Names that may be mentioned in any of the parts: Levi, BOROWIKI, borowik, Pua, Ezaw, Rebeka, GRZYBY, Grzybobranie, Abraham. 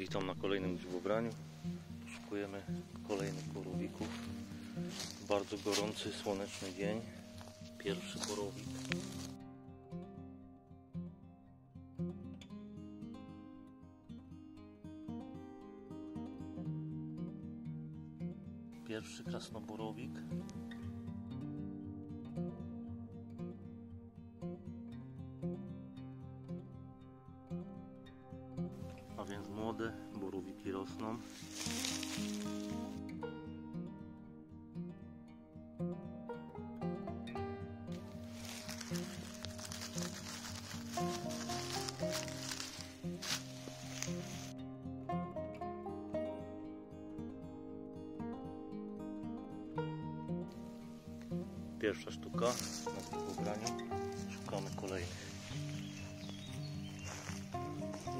Witam na kolejnym grzybobraniu. Poszukujemy kolejnych borowików. Bardzo gorący, słoneczny dzień. Pierwszy borowik. Pierwszy krasnoborowik. A więc młode borowiki rosną. Pierwsza sztuka na grzybobraniu. Szukamy kolejnych.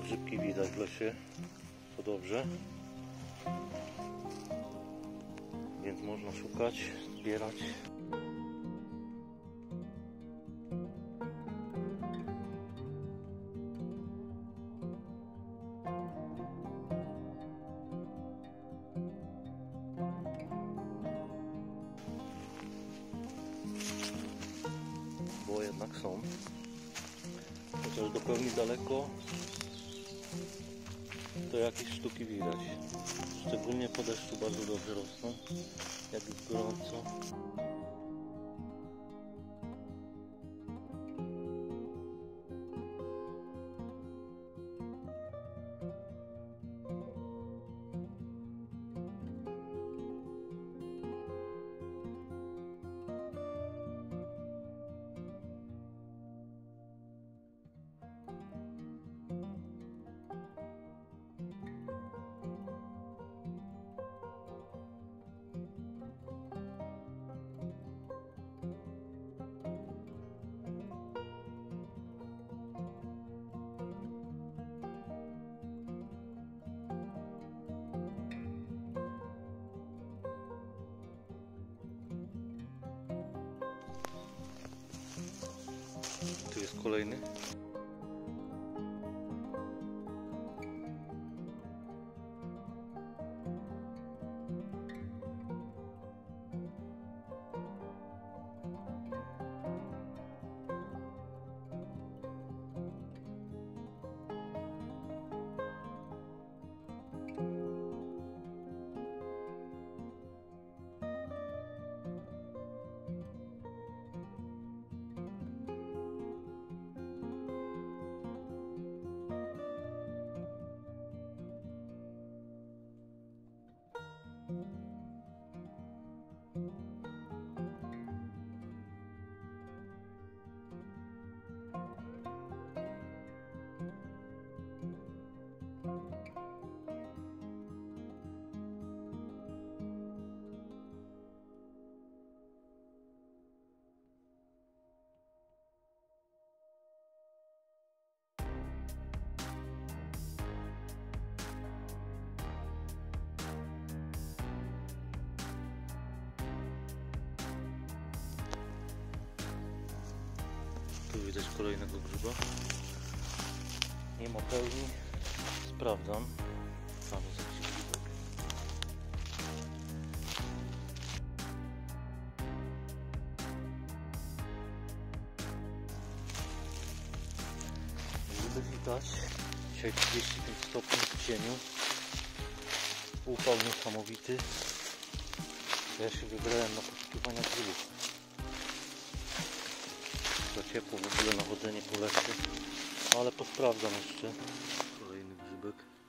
Grzybki widać w lesie, to dobrze, więc można szukać, zbierać. Bo jednak są, chociaż do pełni daleko, to jakieś sztuki widać. Szczególnie po deszczu bardzo dobrze rosną, jak jest gorąco. Tu jest kolejny. Tu widać kolejnego grzyba. Nie ma pełni. Sprawdzam. Tam jest jakiś grzybek. Grzybek widać. Dzisiaj 35 stopni w cieniu. Upał niesamowity. Ja się wybrałem na poszukiwania grzybów. Za ciepło w ogóle na chodzenie po lesie, ale posprawdzam jeszcze. Kolejny grzybek.